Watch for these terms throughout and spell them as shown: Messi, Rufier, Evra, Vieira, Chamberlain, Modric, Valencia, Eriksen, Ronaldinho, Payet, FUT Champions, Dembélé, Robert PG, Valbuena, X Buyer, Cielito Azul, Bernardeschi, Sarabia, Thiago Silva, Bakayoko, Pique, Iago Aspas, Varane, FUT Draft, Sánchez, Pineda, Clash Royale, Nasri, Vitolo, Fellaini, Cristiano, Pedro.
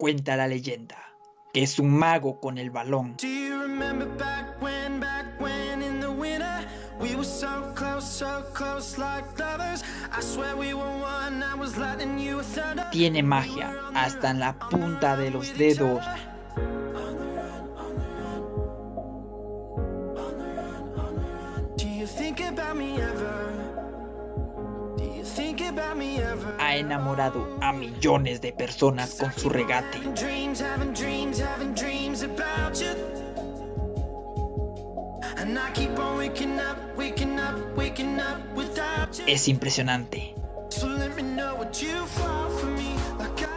Cuenta la leyenda que es un mago con el balón. Tiene magia hasta en la punta de los dedos. Ha enamorado a millones de personas con su regate. Es impresionante.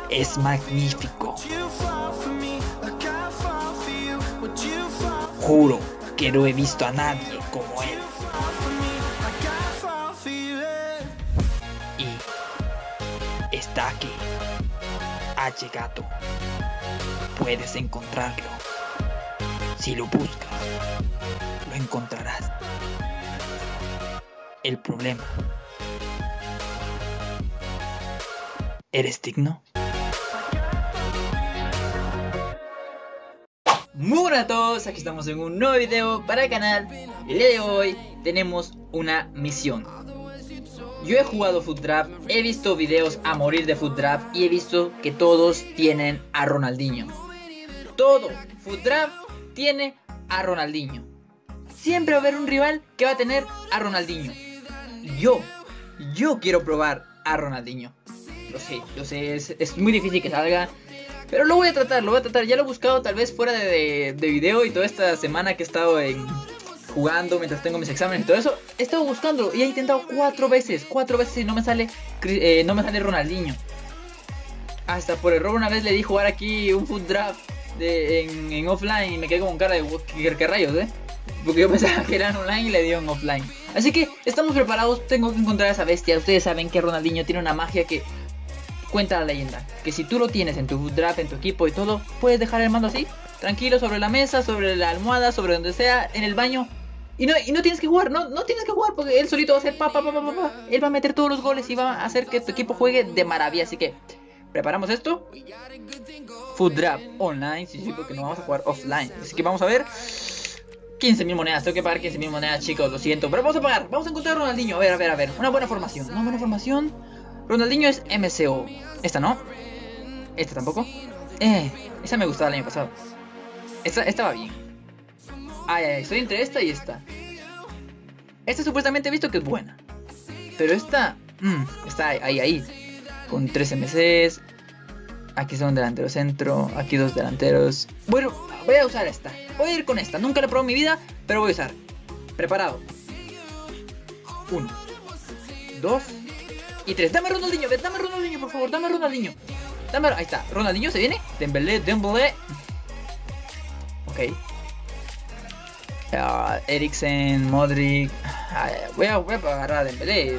Es magnífico. Juro que no he visto a nadie como él. Está aquí. Ha llegado. Puedes encontrarlo. Si lo buscas, lo encontrarás. El problema. ¿Eres digno? Muy buenas a todos, aquí estamos en un nuevo video para el canal. El día de hoy tenemos una misión. Yo he jugado FUT Draft, he visto videos a morir de FUT Draft y he visto que todos tienen a Ronaldinho. Todo FUT Draft tiene a Ronaldinho. Siempre va a haber un rival que va a tener a Ronaldinho. Yo quiero probar a Ronaldinho. Lo sé, es muy difícil que salga, pero lo voy a tratar. Ya lo he buscado tal vez fuera de video y toda esta semana que he estado jugando mientras tengo mis exámenes y todo eso, he estado buscando y he intentado cuatro veces y no me sale Ronaldinho. Hasta por error una vez le di jugar aquí un FUT Draft en offline y me quedé con cara de qué rayos, porque yo pensaba que eran online y le di en offline. Así que estamos preparados, tengo que encontrar a esa bestia. Ustedes saben que Ronaldinho tiene una magia que cuenta la leyenda, que si tú lo tienes en tu FUT Draft, en tu equipo y todo, puedes dejar el mando así, tranquilo, sobre la mesa, sobre la almohada, sobre donde sea, en el baño. Y no tienes que jugar, no tienes que jugar, porque él solito va a hacer pa. Él va a meter todos los goles y va a hacer que tu equipo juegue de maravilla. Así que preparamos esto. FUT Draft online, sí, porque no vamos a jugar offline. Así que vamos a ver. 15.000 monedas, tengo que pagar 15.000 monedas, chicos, lo siento. Pero vamos a pagar, vamos a encontrar a Ronaldinho. A ver. Una buena formación. Ronaldinho es MCO. Esta no. Esta tampoco. Esa me gustaba el año pasado. Esta va bien. Ay, estoy entre esta y esta. Esta supuestamente he visto que es buena. Pero esta... está ahí. Con 3 MCs. Aquí son delantero centro. Aquí 2 delanteros. Bueno, voy a usar esta. Voy a ir con esta. Nunca la he probado en mi vida, pero voy a usar. Preparado. 1, 2 y 3. Dame Ronaldinho, por favor. Dame Ronaldinho. Ahí está. Ronaldinho se viene. Dembélé. Ok. Eriksen, Modric. Voy a agarrar a Dembélé.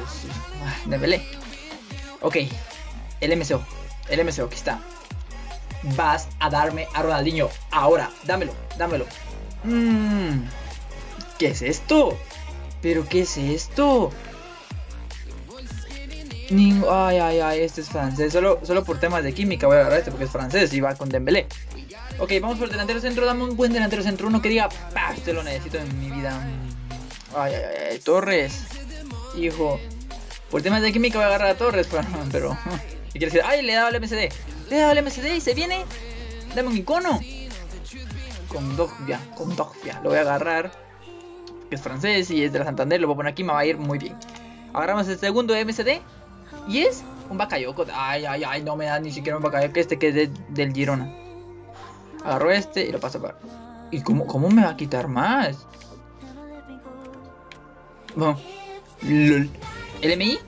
Ok. El MCO, aquí está. Vas a darme a Ronaldinho. Ahora, dámelo. ¿Qué es esto? ¿Pero qué es esto? Ay, este es francés. Solo por temas de química voy a agarrar este porque es francés y va con Dembélé. Ok, vamos por el delantero centro, dame un buen delantero centro, uno que diga, este lo necesito en mi vida. Ay, Torres. Hijo. Por temas de química voy a agarrar a Torres, pero ¿qué quiere decir? Ay, le he dado al MCD. Le he dado al MCD y se viene. Dame un icono. Con Dogbia. Lo voy a agarrar. Que es francés y es de la Santander, lo voy a poner aquí, me va a ir muy bien. Agarramos el segundo MCD. Y es un Bakayoko. Ay, no me da ni siquiera un Bakayoko este que es del Girona. Agarro este y lo paso para... ¿Y cómo me va a quitar más? Bueno. LOL. LMI.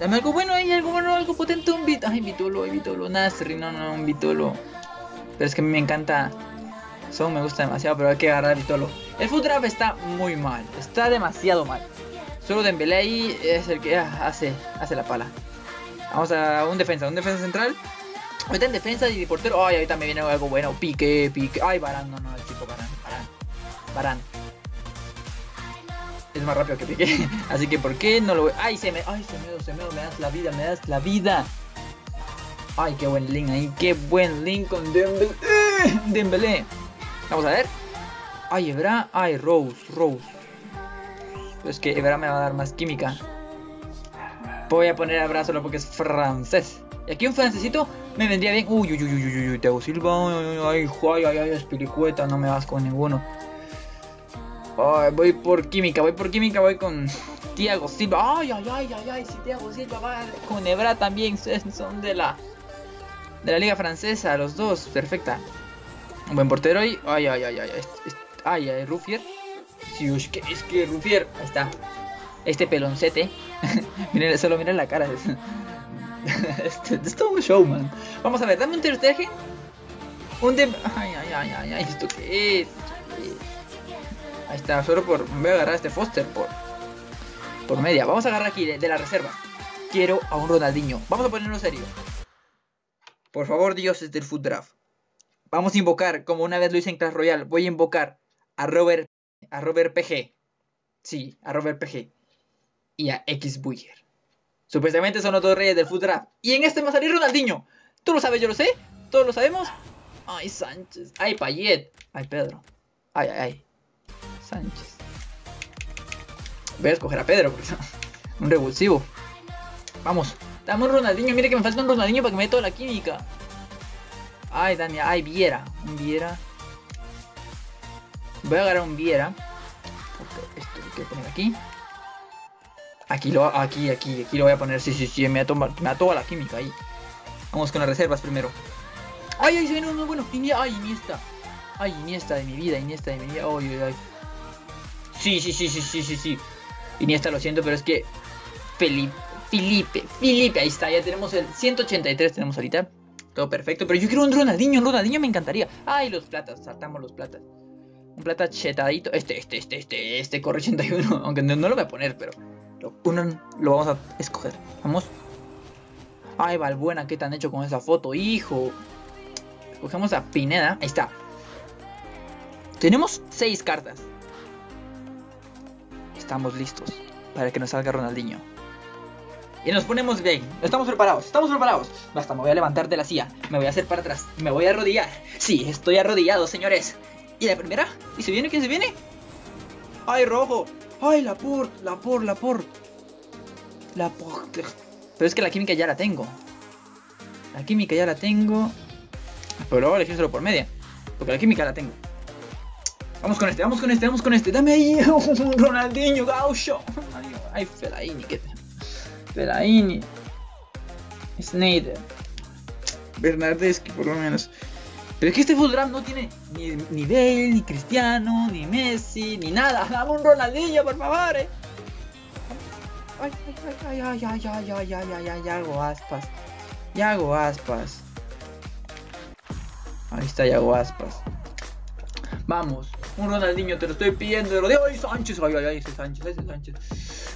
Dame algo bueno ahí, algo potente. Un Vitolo. Ay, Vitolo. Nasri, no, un Vitolo. Pero es que a mí me encanta... Son me gusta demasiado, pero hay que agarrar Vitolo. El FUT Draft está muy mal. Está demasiado mal. Solo Dembélé ahí es el que hace la pala. Vamos a un defensa central. Ahorita en defensa y portero. Ay, ahorita me viene algo bueno. Pique. Ay, Varane. No, el chico Varane. Es más rápido que Pique. Así que, ¿por qué no lo voy? Ay, se me da la vida. Ay, qué buen link ahí, qué buen link con Dembélé. Dembélé. Vamos a ver. Ay, Evra. Ay, Rose. Pero es que Evra me va a dar más química. Voy a poner a Evra solo porque es francés. Y aquí un francesito me vendría bien. Uy, Thiago Silva. Ay, espiricueta. No me vas con ninguno. Ay, voy por química, voy con Thiago Silva. Ay, si Thiago Silva va con Evra también. Son de la liga francesa, los dos. Perfecta. Un buen portero y... Ay, Rufier. Sí, es que Rufier. Ahí está. Este peloncete. Miren, solo miren la cara. Este es todo un show, man. Vamos a ver, dame un terceraje. Ay, ¿esto qué es? Ahí está, solo por... Voy a agarrar a este Foster por media. Vamos a agarrar aquí de la reserva. Quiero a un Ronaldinho. Vamos a ponerlo serio. Por favor, dioses del FUT Draft. Vamos a invocar, como una vez lo hice en Clash Royale, voy a invocar a Robert PG. Sí, a Robert PG. Y a X Buyer. Supuestamente son los dos reyes del FUT Draft. Y en este va a salir Ronaldinho. Tú lo sabes, yo lo sé. Todos lo sabemos. Ay, Sánchez. Ay, Payet. Ay, Pedro. Ay. Sánchez. Voy a escoger a Pedro, porque un revulsivo. Vamos. Dame un Ronaldinho. Mire que me falta un Ronaldinho para que me dé toda la química. Ay, Daniel, ay, Vieira. Un Vieira. Voy a agarrar un Vieira. Esto lo quiero poner aquí. Aquí lo voy a poner. Sí. Me da toda la química ahí. Vamos con las reservas primero. Ay, se viene uno bueno. Ay, Iniesta. Ay, Iniesta de mi vida. Ay. Sí. Iniesta, lo siento, pero es que. Felipe. Ahí está. Ya tenemos el 183. Tenemos ahorita. Todo perfecto, pero yo quiero un Ronaldinho. Un Ronaldinho me encantaría. Ay, los platas, saltamos los platas. Un plata chetadito. Este corre 81. Aunque no lo voy a poner, pero uno lo vamos a escoger. Vamos. Ay, Valbuena, ¿qué te han hecho con esa foto? Hijo. Escogemos a Pineda. Ahí está. Tenemos 6 cartas. Estamos listos para que nos salga Ronaldinho. Y nos ponemos bien, estamos preparados. Basta, me voy a levantar de la silla, me voy a hacer para atrás, me voy a arrodillar. Sí, estoy arrodillado, señores. Y la primera, ¿y se viene? ¿Quién se viene? ¡Ay, rojo! ¡Ay, la por! Pero es que la química ya la tengo. Pero luego elegí solo por media, porque la química la tengo. Vamos con este. Dame ahí un Ronaldinho Gaucho. Ay, Fellaini, que te... Fellaini, Snyder, Bernardeschi, por lo menos. Pero es que este FUT Draft no tiene ni Bale, ni Cristiano, ni Messi, ni nada. Dame un Ronaldinho, por favor. Ay, Iago Aspas. Ahí está Iago Aspas. Vamos, un Ronaldinho, te lo estoy pidiendo, te lo digo. Ay, ese Sánchez.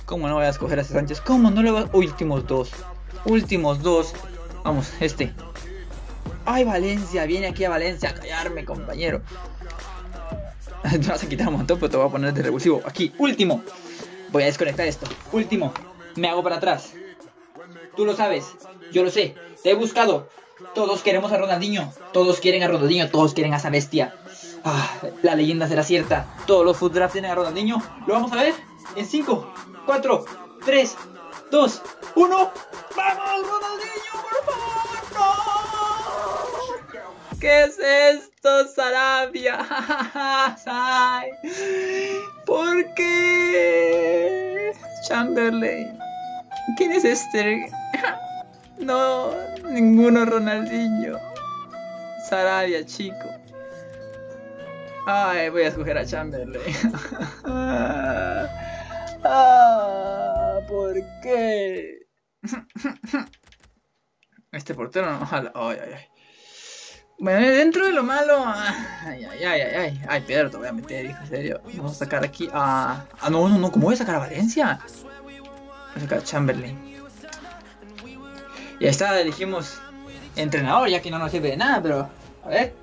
¿Cómo no voy a escoger a ese Sánchez? ¿Cómo no le voy a...? Últimos dos. Vamos, este. Ay, Valencia. Viene aquí a Valencia a callarme, compañero. Me vas a quitar un montón, pero te voy a poner de revulsivo. Aquí, último. Voy a desconectar esto. Último. Me hago para atrás. Tú lo sabes. Yo lo sé. Te he buscado. Todos queremos a Ronaldinho. Todos quieren a Ronaldinho. Todos quieren a esa bestia. Ah, la leyenda será cierta. Todos los FUT Draft tienen a Ronaldinho. Lo vamos a ver en 5. 4, 3, 2, 1. ¡Vamos, Ronaldinho, por favor! ¡No! ¿Qué es esto, Sarabia? Ay, ¿por qué? Chamberlain. ¿Quién es este? No, ninguno Ronaldinho. Sarabia, chico. Ay, voy a escoger a Chamberlain. ¿Por qué? Este portero no, ojalá. Ay. Bueno, dentro de lo malo. Ay. Ay, Pedro, te voy a meter, hijo, en serio. Vamos a sacar aquí a... Ah, no, ¿cómo voy a sacar a Valencia? Voy a sacar a Chamberlain. Y ahí está, elegimos entrenador, ya que no nos sirve de nada, pero... A ver.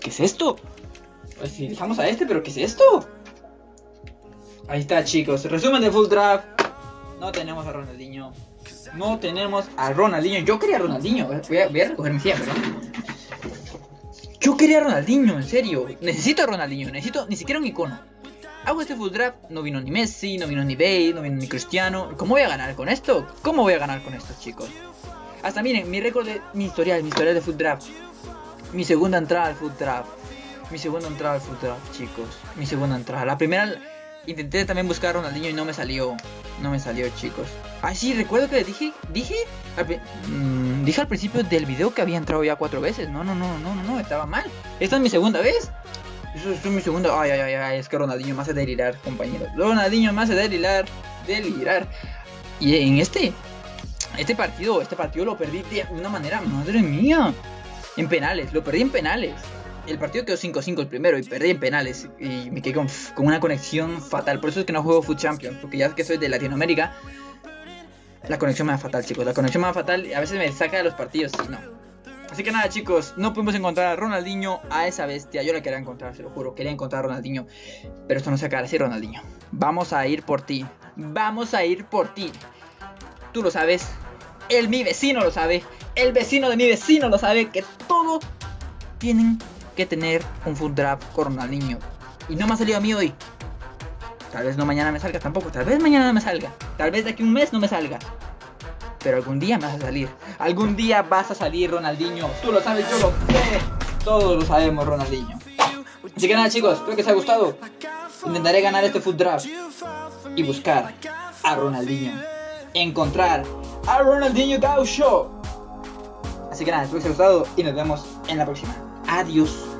¿Qué es esto? Pues si dejamos a este, pero ¿qué es esto? Ahí está, chicos. Resumen de FUT Draft. No tenemos a Ronaldinho. no tenemos a Ronaldinho. Yo quería a Ronaldinho. Voy a recoger mi silla, perdón. Yo quería a Ronaldinho, en serio. Necesito a Ronaldinho, necesito ni siquiera un icono. Hago este FUT Draft, no vino ni Messi, no vino ni Bale, no vino ni Cristiano. ¿Cómo voy a ganar con esto? ¿Cómo voy a ganar con esto, chicos? Hasta miren, mi récord de... Mi historial de FUT Draft. Mi segunda entrada al FUT Draft. Mi segunda entrada al FUT Draft, chicos. Mi segunda entrada. La primera... Intenté también buscar a Ronaldinho y no me salió. No me salió, chicos. Ah, sí, recuerdo que dije al principio del video que había entrado ya 4 veces. No, estaba mal. Esta es mi segunda vez. Eso es mi segunda. Ay, es que Ronaldinho me hace delirar, compañeros. Ronaldinho me hace delirar. Y en este partido lo perdí de una manera, madre mía. En penales, lo perdí en penales. El partido quedó 5-5 el primero y perdí en penales. Y me quedé con una conexión fatal. Por eso es que no juego FUT Champions. Porque ya que soy de Latinoamérica, la conexión me da fatal, chicos. La conexión me da fatal. A veces me saca de los partidos. No. Así que nada, chicos. No pudimos encontrar a Ronaldinho, a esa bestia. Yo la quería encontrar, se lo juro. Quería encontrar a Ronaldinho. Pero esto no se acaba así, Ronaldinho. Vamos a ir por ti. Vamos a ir por ti. Tú lo sabes. Él, mi vecino, lo sabe. El vecino de mi vecino lo sabe. Que todo tienen que tener un FUT Draft con Ronaldinho. Y no me ha salido a mí hoy. Tal vez no mañana me salga tampoco. Tal vez mañana no me salga. Tal vez de aquí a un mes no me salga. Pero algún día me vas a salir. Algún día vas a salir, Ronaldinho. Tú lo sabes, yo lo sé. Todos lo sabemos, Ronaldinho. Así que nada, chicos, espero que os haya gustado. Intentaré ganar este FUT Draft y buscar a Ronaldinho. Encontrar a Ronaldinho Gaucho. Así que nada, espero que os haya gustado y nos vemos en la próxima. Adiós.